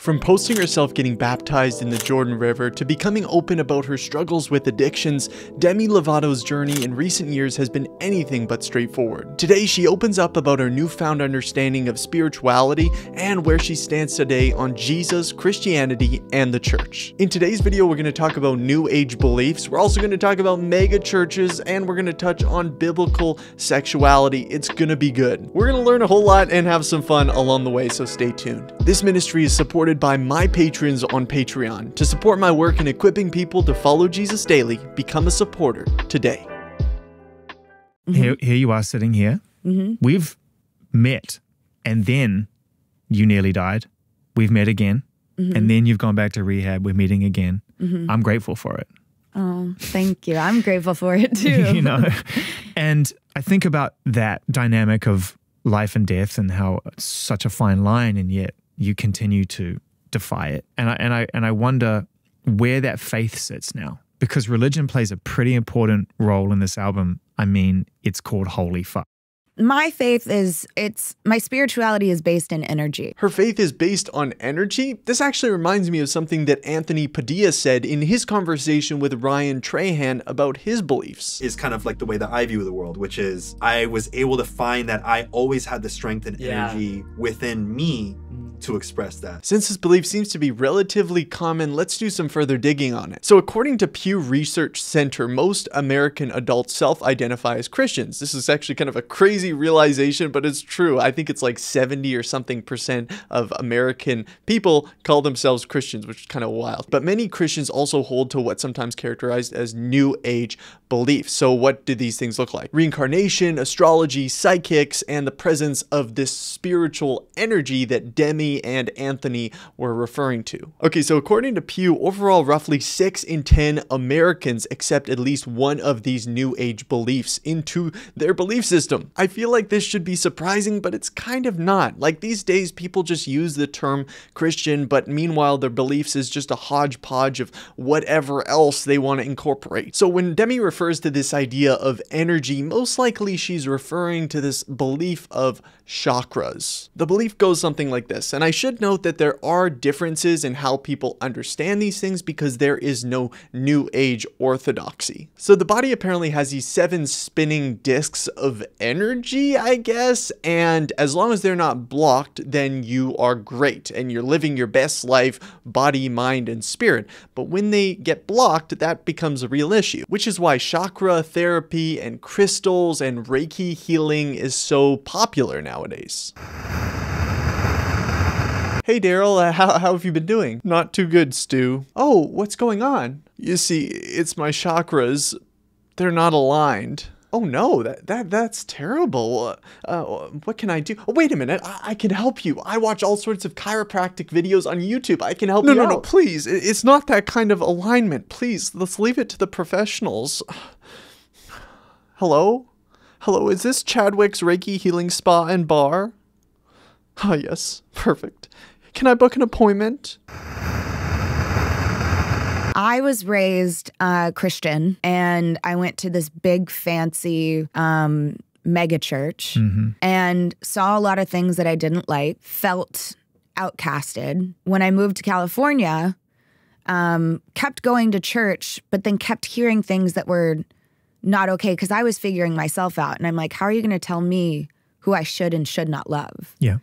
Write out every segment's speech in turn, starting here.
From posting herself getting baptized in the Jordan River to becoming open about her struggles with addictions, Demi Lovato's journey in recent years has been anything but straightforward. Today, she opens up about her newfound understanding of spirituality and where she stands today on Jesus, Christianity, and the church. In today's video, we're going to talk about New Age beliefs, we're also going to talk about mega churches, and we're going to touch on biblical sexuality. It's going to be good. We're going to learn a whole lot and have some fun along the way, so stay tuned. This ministry is supported by my patrons on Patreon. To support my work in equipping people to follow Jesus daily, become a supporter today. Here you are sitting here. We've met, and then you nearly died. We've met again, and then you've gone back to rehab. We're meeting again. I'm grateful for it. Oh, thank you. I'm grateful for it too. You know, and I think about that dynamic of life and death and how it's such a fine line, and yet you continue to defy it. And I wonder where that faith sits now, because religion plays a pretty important role in this album. I mean, it's called Holy Fuck. My faith is, my spirituality is based in energy. Her faith is based on energy? This actually reminds me of something that Anthony Padilla said in his conversation with Ryan Trahan about his beliefs. It's kind of like the way that I view the world, which is I was able to find that I always had the strength and energy within me to express that. Since this belief seems to be relatively common, let's do some further digging on it. So according to Pew Research Center, most American adults self-identify as Christians. This is actually kind of a crazy realization, but it's true. I think it's like 70 or something % of American people call themselves Christians, which is kind of wild. But many Christians also hold to what's sometimes characterized as New Age beliefs. So what do these things look like? Reincarnation, astrology, psychics, and the presence of this spiritual energy that Demi and Anthony were referring to. Okay, so according to Pew, overall roughly 6 in 10 Americans accept at least one of these New Age beliefs into their belief system. I feel like this should be surprising, but it's kind of not. Like, these days people just use the term Christian, but meanwhile their beliefs is just a hodgepodge of whatever else they want to incorporate. So when Demi refers to this idea of energy, most likely she's referring to this belief of chakras. The belief goes something like this. And I should note that there are differences in how people understand these things because there is no New Age orthodoxy. So the body apparently has these 7 spinning discs of energy, I guess, and as long as they're not blocked, then you are great and you're living your best life, body, mind, and spirit. But when they get blocked, that becomes a real issue, which is why chakra therapy and crystals and Reiki healing is so popular nowadays. Hey Daryl, how have you been doing? Not too good, Stu. Oh, what's going on? You see, it's my chakras. They're not aligned. Oh no, that's terrible. What can I do? Oh, wait a minute, I can help you. I watch all sorts of chiropractic videos on YouTube. I can help you out. No, please. It's not that kind of alignment. Please, let's leave it to the professionals. Hello? Hello, is this Chadwick's Reiki Healing Spa and Bar? Oh yes, perfect. Can I book an appointment? I was raised Christian, and I went to this big fancy mega church and saw a lot of things that I didn't like, felt outcasted. When I moved to California, kept going to church, but then kept hearing things that were not okay because I was figuring myself out. And I'm like, how are you going to tell me who I should and should not love? Yeah.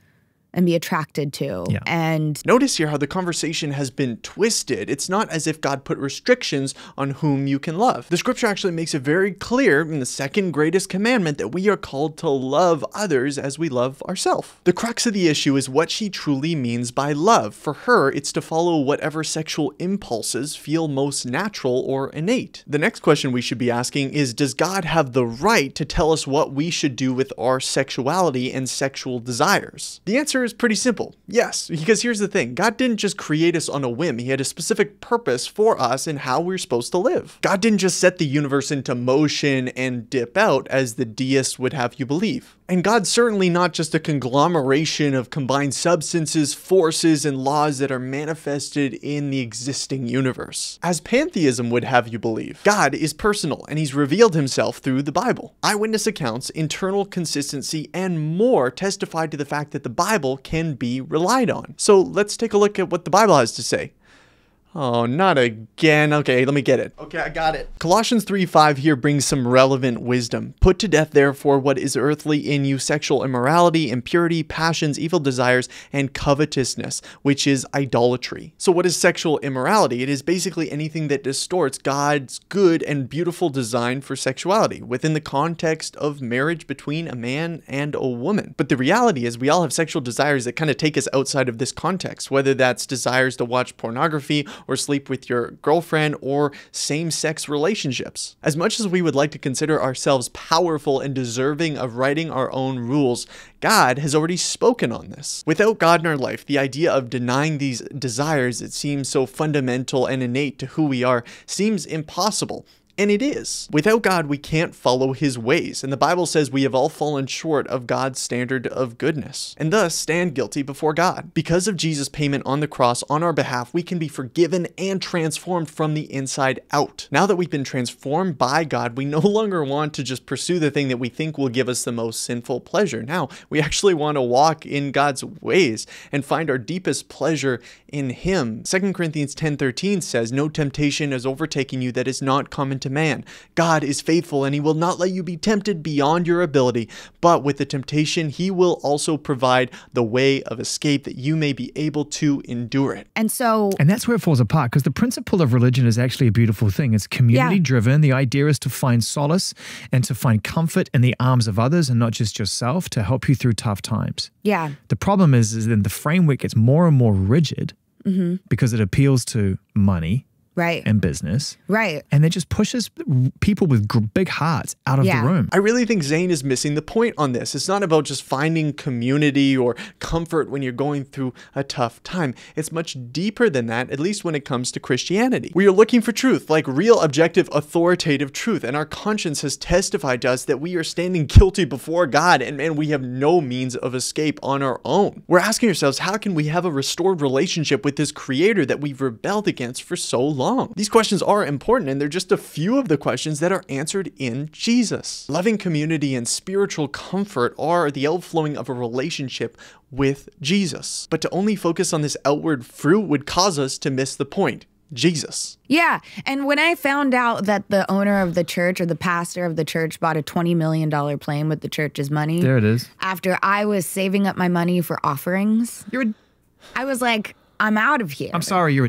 And be attracted to. Yeah. And notice here how the conversation has been twisted. It's not as if God put restrictions on whom you can love. The scripture actually makes it very clear in the 2nd greatest commandment that we are called to love others as we love ourselves. The crux of the issue is what she truly means by love. For her, it's to follow whatever sexual impulses feel most natural or innate. The next question we should be asking is, does God have the right to tell us what we should do with our sexuality and sexual desires? The answer is pretty simple. Yes, because here's the thing. God didn't just create us on a whim. He had a specific purpose for us in how we're supposed to live. God didn't just set the universe into motion and dip out, as the deists would have you believe. And God's certainly not just a conglomeration of combined substances, forces, and laws that are manifested in the existing universe, as pantheism would have you believe. God is personal, and he's revealed himself through the Bible. Eyewitness accounts, internal consistency, and more testify to the fact that the Bible Bible can be relied on. So let's take a look at what the Bible has to say. Oh, not again. Okay, let me get it. Okay, I got it. Colossians 3:5 here brings some relevant wisdom. Put to death, therefore, what is earthly in you, sexual immorality, impurity, passions, evil desires, and covetousness, which is idolatry. So what is sexual immorality? It is basically anything that distorts God's good and beautiful design for sexuality within the context of marriage between a man and a woman. But the reality is we all have sexual desires that kind of take us outside of this context, whether that's desires to watch pornography or sleep with your girlfriend, or same-sex relationships. As much as we would like to consider ourselves powerful and deserving of writing our own rules, God has already spoken on this. Without God in our life, the idea of denying these desires that seem so fundamental and innate to who we are seems impossible. And it is. Without God, we can't follow his ways. And the Bible says we have all fallen short of God's standard of goodness and thus stand guilty before God. Because of Jesus' payment on the cross on our behalf, we can be forgiven and transformed from the inside out. Now that we've been transformed by God, we no longer want to just pursue the thing that we think will give us the most sinful pleasure. Now, we actually want to walk in God's ways and find our deepest pleasure in him. 2 Corinthians 10:13 says, "No temptation has overtaken you that is not common to man. God is faithful, and he will not let you be tempted beyond your ability, but with the temptation he will also provide the way of escape that you may be able to endure it." And that's where it falls apart, because the principle of religion is actually a beautiful thing. It's community driven. The idea is to find solace and to find comfort in the arms of others and not just yourself, to help you through tough times. Yeah. The problem is then the framework gets more and more rigid because it appeals to money. Right. And business. Right. And it just pushes people with big hearts out of the room. I really think Zane is missing the point on this. It's not about just finding community or comfort when you're going through a tough time. It's much deeper than that, at least when it comes to Christianity. We are looking for truth, like real, objective, authoritative truth. And our conscience has testified to us that we are standing guilty before God and we have no means of escape on our own. We're asking ourselves, how can we have a restored relationship with this creator that we've rebelled against for so long? These questions are important, and they're just a few of the questions that are answered in Jesus. Loving community and spiritual comfort are the outflowing of a relationship with Jesus. But to only focus on this outward fruit would cause us to miss the point. Jesus. Yeah. And when I found out that the owner of the church or the pastor of the church bought a $20 million plane with the church's money. There it is. After I was saving up my money for offerings. I was like, I'm out of here. I'm sorry.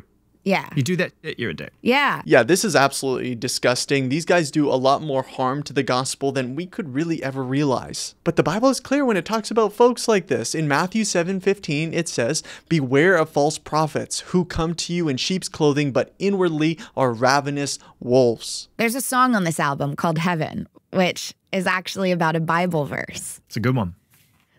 Yeah. You do that, you're a dick. Yeah. Yeah, this is absolutely disgusting. These guys do a lot more harm to the gospel than we could really ever realize. But the Bible is clear when it talks about folks like this. In Matthew 7:15, it says, "Beware of false prophets who come to you in sheep's clothing, but inwardly are ravenous wolves." There's a song on this album called Heaven, which is actually about a Bible verse. It's a good one.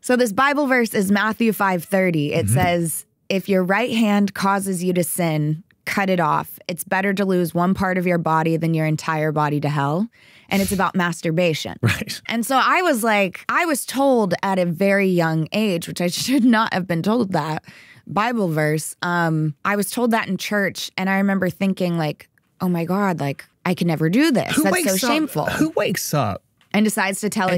So this Bible verse is Matthew 5:30. It says, "If your right hand causes you to sin, cut it off. It's better to lose one part of your body than your entire body to hell." And it's about masturbation. Right. And so I was like, I was told at a very young age, which I should not have been told that Bible verse. I was told that in church. And I remember thinking like, oh my God, like I could never do this. That's so shameful. Who wakes up and decides to tell a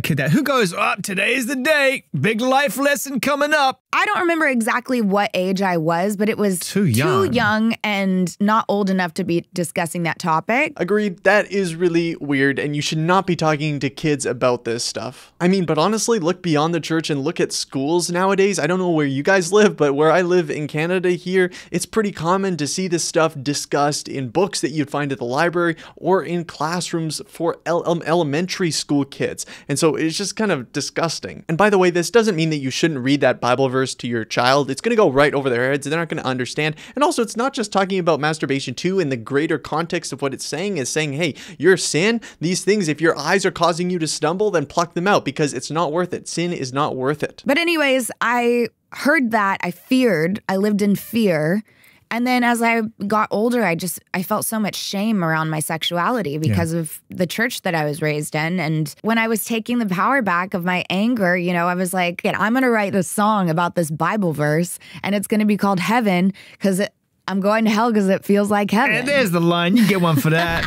kid that? Who goes, oh, today's the day. Big life lesson coming up. I don't remember exactly what age I was, but it was too young and not old enough to be discussing that topic. Agreed. That is really weird, and you should not be talking to kids about this stuff. I mean, but honestly, look beyond the church and look at schools nowadays. I don't know where you guys live, but where I live in Canada here, it's pretty common to see this stuff discussed in books that you'd find at the library or in classrooms for elementary school kids. And so it's just kind of disgusting. And by the way, this doesn't mean that you shouldn't read that Bible verse to your child. It's going to go right over their heads. They're not going to understand. And also, it's not just talking about masturbation too. In the greater context of what it's saying is saying, hey, your sin, these things, if your eyes are causing you to stumble, then pluck them out because it's not worth it. Sin is not worth it. But anyways, I heard that. I feared. I lived in fear. And then as I got older, I felt so much shame around my sexuality because of the church that I was raised in. And when I was taking the power back of my anger, you know, I was like, I'm going to write this song about this Bible verse and it's going to be called Heaven because I'm going to hell because it feels like heaven. And there's the line. You get one for that.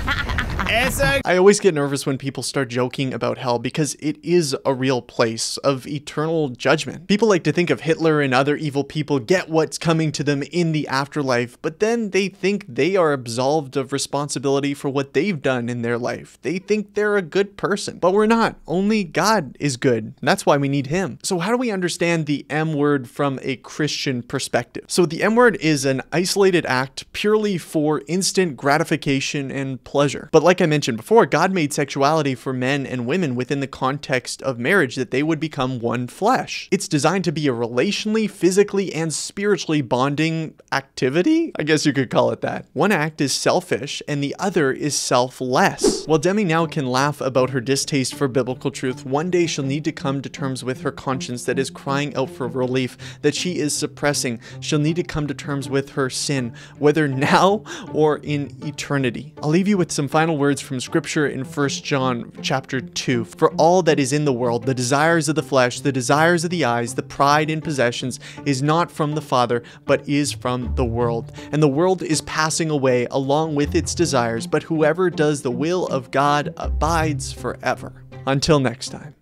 I always get nervous when people start joking about hell because it is a real place of eternal judgment. People like to think of Hitler and other evil people get what's coming to them in the afterlife, but then they think they are absolved of responsibility for what they've done in their life. They think they're a good person, but we're not. Only God is good. That's why we need him. So how do we understand the M word from a Christian perspective? So the M word is an isolated act purely for instant gratification and pleasure. But like I mentioned before, God made sexuality for men and women within the context of marriage that they would become one flesh. It's designed to be a relationally, physically, and spiritually bonding activity? I guess you could call it that. One act is selfish and the other is selfless. While Demi now can laugh about her distaste for biblical truth, one day she'll need to come to terms with her conscience that is crying out for relief, that she is suppressing. She'll need to come to terms with her sin, whether now or in eternity. I'll leave you with some final words from scripture in 1 John chapter 2. For all that is in the world, the desires of the flesh, the desires of the eyes, the pride in possessions, is not from the Father, but is from the world. And the world is passing away along with its desires, but whoever does the will of God abides forever. Until next time.